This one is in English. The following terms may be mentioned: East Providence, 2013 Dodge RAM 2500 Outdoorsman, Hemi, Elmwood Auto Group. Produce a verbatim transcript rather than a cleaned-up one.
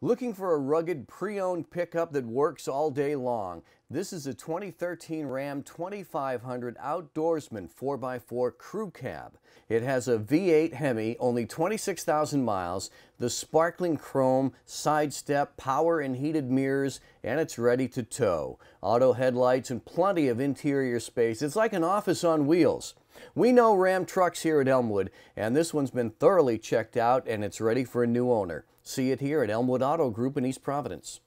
Looking for a rugged pre-owned pickup that works all day long? This is a twenty thirteen Ram twenty-five hundred Outdoorsman four by four Crew Cab. It has a V eight Hemi, only twenty-six thousand miles, the sparkling chrome, side step, power and heated mirrors, and it's ready to tow. Auto headlights and plenty of interior space. It's like an office on wheels. We know Ram trucks here at Elmwood, and this one's been thoroughly checked out and it's ready for a new owner. See it here at Elmwood Auto Group in East Providence.